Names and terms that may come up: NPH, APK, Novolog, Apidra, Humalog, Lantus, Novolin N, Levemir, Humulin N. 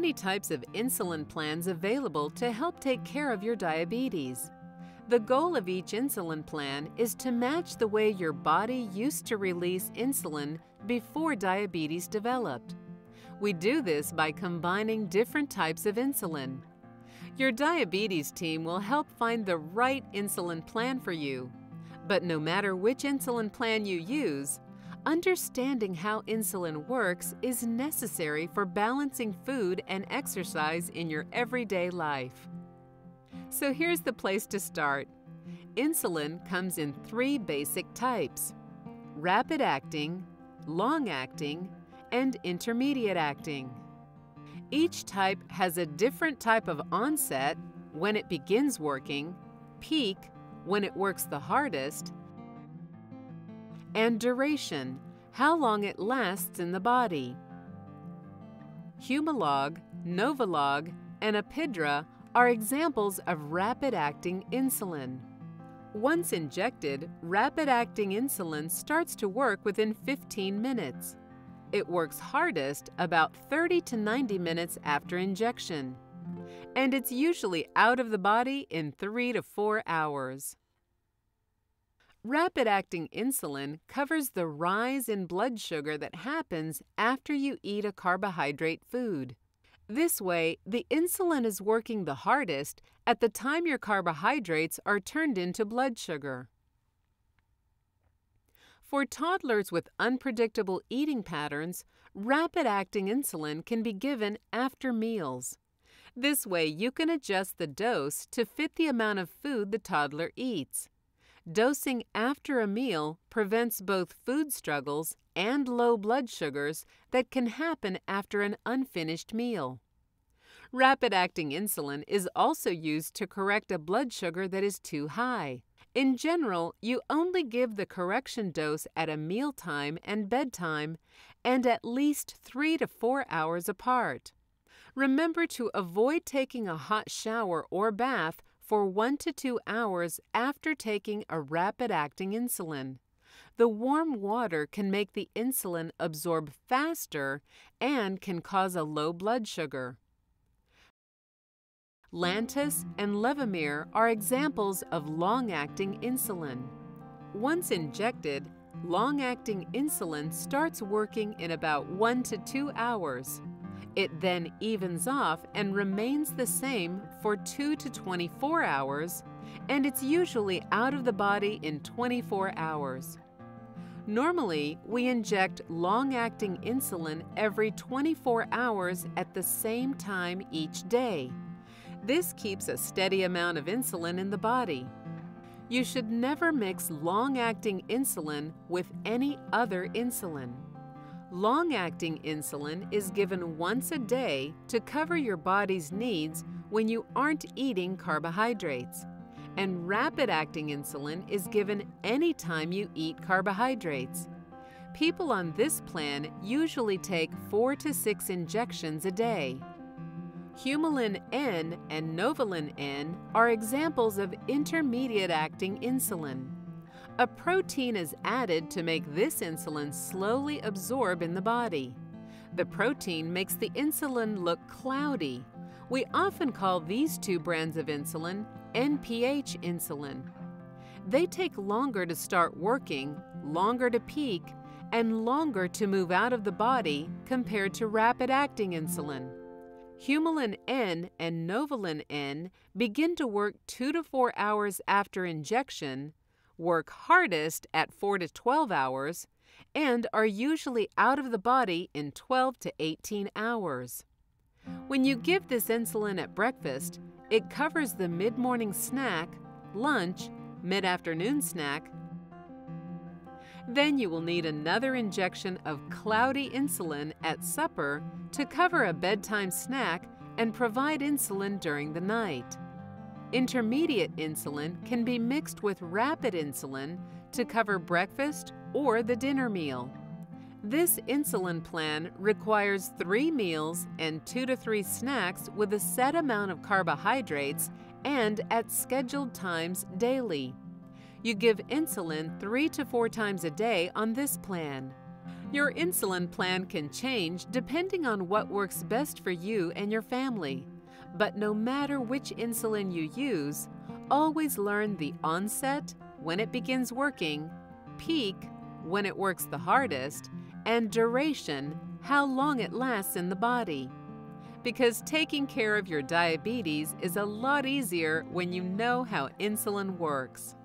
many types of insulin plans available to help take care of your diabetes. The goal of each insulin plan is to match the way your body used to release insulin before diabetes developed. We do this by combining different types of insulin. Your diabetes team will help find the right insulin plan for you. But no matter which insulin plan you use, understanding how insulin works is necessary for balancing food and exercise in your everyday life. So here's the place to start. Insulin comes in three basic types: rapid-acting, long-acting, and intermediate-acting. Each type has a different type of onset, when it begins working, peak, when it works the hardest, and duration, how long it lasts in the body. Humalog, Novolog, and Apidra are examples of rapid-acting insulin. Once injected, rapid-acting insulin starts to work within 15 minutes. It works hardest about 30 to 90 minutes after injection, and it's usually out of the body in 3 to 4 hours. Rapid-acting insulin covers the rise in blood sugar that happens after you eat a carbohydrate food. This way, the insulin is working the hardest at the time your carbohydrates are turned into blood sugar. For toddlers with unpredictable eating patterns, rapid-acting insulin can be given after meals. This way, you can adjust the dose to fit the amount of food the toddler eats. Dosing after a meal prevents both food struggles and low blood sugars that can happen after an unfinished meal. Rapid-acting insulin is also used to correct a blood sugar that is too high. In general, you only give the correction dose at a mealtime and bedtime, and at least 3 to 4 hours apart. Remember to avoid taking a hot shower or bath for 1 to 2 hours after taking a rapid-acting insulin. The warm water can make the insulin absorb faster and can cause a low blood sugar. Lantus and Levemir are examples of long-acting insulin. Once injected, long-acting insulin starts working in about 1 to 2 hours. It then evens off and remains the same for 2 to 24 hours, and it's usually out of the body in 24 hours. Normally, we inject long-acting insulin every 24 hours at the same time each day. This keeps a steady amount of insulin in the body. You should never mix long-acting insulin with any other insulin. Long-acting insulin is given once a day to cover your body's needs when you aren't eating carbohydrates, and rapid-acting insulin is given any time you eat carbohydrates. People on this plan usually take 4 to 6 injections a day. Humulin N and Novolin N are examples of intermediate-acting insulin. A protein is added to make this insulin slowly absorb in the body. The protein makes the insulin look cloudy. We often call these two brands of insulin NPH insulin. They take longer to start working, longer to peak, and longer to move out of the body compared to rapid-acting insulin. Humulin N and Novolin N begin to work 2 to 4 hours after injection, work hardest at 4 to 12 hours, and are usually out of the body in 12 to 18 hours. When you give this insulin at breakfast, it covers the mid-morning snack, lunch, mid-afternoon snack. Then you will need another injection of cloudy insulin at supper to cover a bedtime snack and provide insulin during the night. Intermediate insulin can be mixed with rapid insulin to cover breakfast or the dinner meal. This insulin plan requires 3 meals and 2 to 3 snacks with a set amount of carbohydrates and at scheduled times daily. You give insulin 3 to 4 times a day on this plan. Your insulin plan can change depending on what works best for you and your family. But no matter which insulin you use, always learn the onset, when it begins working, peak, when it works the hardest, and duration, how long it lasts in the body. Because taking care of your diabetes is a lot easier when you know how insulin works.